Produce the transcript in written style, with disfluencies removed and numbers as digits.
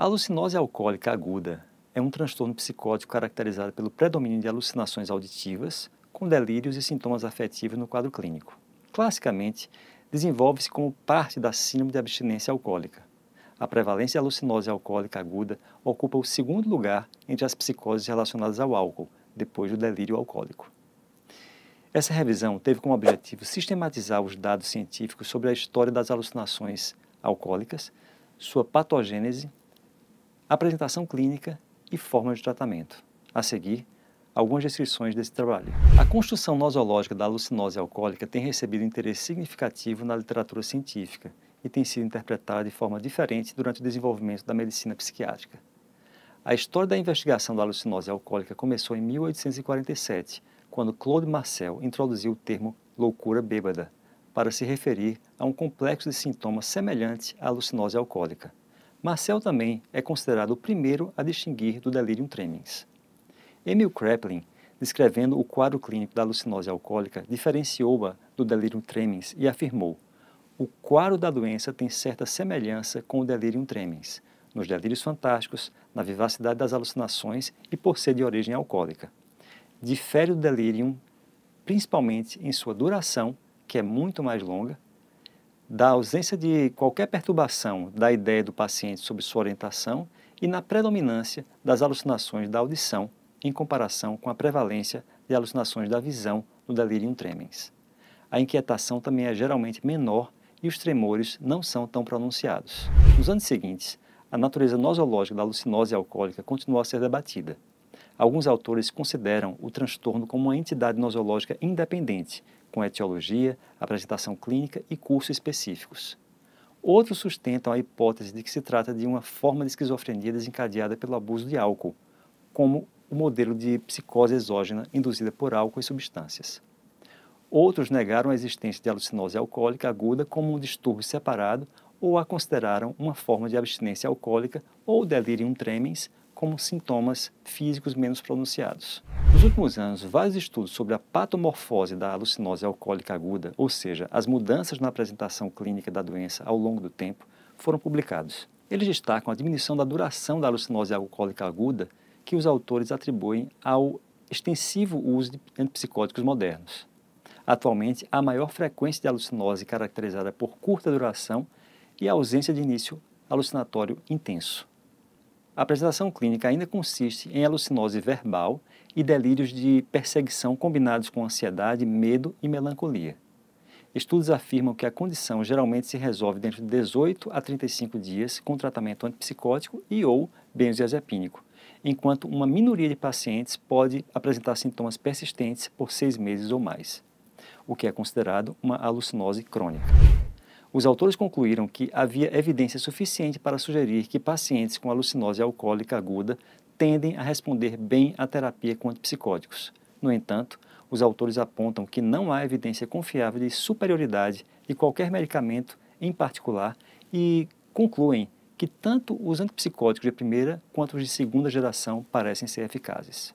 A alucinose alcoólica aguda é um transtorno psicótico caracterizado pelo predomínio de alucinações auditivas, com delírios e sintomas afetivos no quadro clínico. Classicamente, desenvolve-se como parte da síndrome de abstinência alcoólica. A prevalência de alucinose alcoólica aguda ocupa o segundo lugar entre as psicoses relacionadas ao álcool, depois do delírio alcoólico. Essa revisão teve como objetivo sistematizar os dados científicos sobre a história das alucinações alcoólicas, sua patogênese, apresentação clínica e forma de tratamento. A seguir, algumas descrições desse trabalho. A construção nosológica da alucinose alcoólica tem recebido interesse significativo na literatura científica e tem sido interpretada de forma diferente durante o desenvolvimento da medicina psiquiátrica. A história da investigação da alucinose alcoólica começou em 1847, quando Claude Marcel introduziu o termo loucura bêbada para se referir a um complexo de sintomas semelhante à alucinose alcoólica. Marcel também é considerado o primeiro a distinguir do delirium tremens. Emil Kraepelin, descrevendo o quadro clínico da alucinose alcoólica, diferenciou-a do delirium tremens e afirmou: o quadro da doença tem certa semelhança com o delirium tremens, nos delírios fantásticos, na vivacidade das alucinações e por ser de origem alcoólica. Difere do delirium principalmente em sua duração, que é muito mais longa, da ausência de qualquer perturbação da ideia do paciente sobre sua orientação e na predominância das alucinações da audição em comparação com a prevalência de alucinações da visão no delirium tremens. A inquietação também é geralmente menor e os tremores não são tão pronunciados. Nos anos seguintes, a natureza nosológica da alucinose alcoólica continuou a ser debatida. Alguns autores consideram o transtorno como uma entidade nosológica independente, com etiologia, apresentação clínica e cursos específicos. Outros sustentam a hipótese de que se trata de uma forma de esquizofrenia desencadeada pelo abuso de álcool, como o modelo de psicose exógena induzida por álcool e substâncias. Outros negaram a existência de alucinose alcoólica aguda como um distúrbio separado ou a consideraram uma forma de abstinência alcoólica ou delirium tremens, como sintomas físicos menos pronunciados. Nos últimos anos, vários estudos sobre a patomorfose da alucinose alcoólica aguda, ou seja, as mudanças na apresentação clínica da doença ao longo do tempo, foram publicados. Eles destacam a diminuição da duração da alucinose alcoólica aguda, que os autores atribuem ao extensivo uso de antipsicóticos modernos. Atualmente, há maior frequência de alucinose caracterizada por curta duração e a ausência de início alucinatório intenso. A apresentação clínica ainda consiste em alucinose verbal e delírios de perseguição combinados com ansiedade, medo e melancolia. Estudos afirmam que a condição geralmente se resolve dentro de 18 a 35 dias com tratamento antipsicótico e ou benzodiazepínico, enquanto uma minoria de pacientes pode apresentar sintomas persistentes por 6 meses ou mais, o que é considerado uma alucinose crônica. Os autores concluíram que havia evidência suficiente para sugerir que pacientes com alucinose alcoólica aguda tendem a responder bem à terapia com antipsicóticos. No entanto, os autores apontam que não há evidência confiável de superioridade de qualquer medicamento em particular e concluem que tanto os antipsicóticos de primeira quanto os de segunda geração parecem ser eficazes.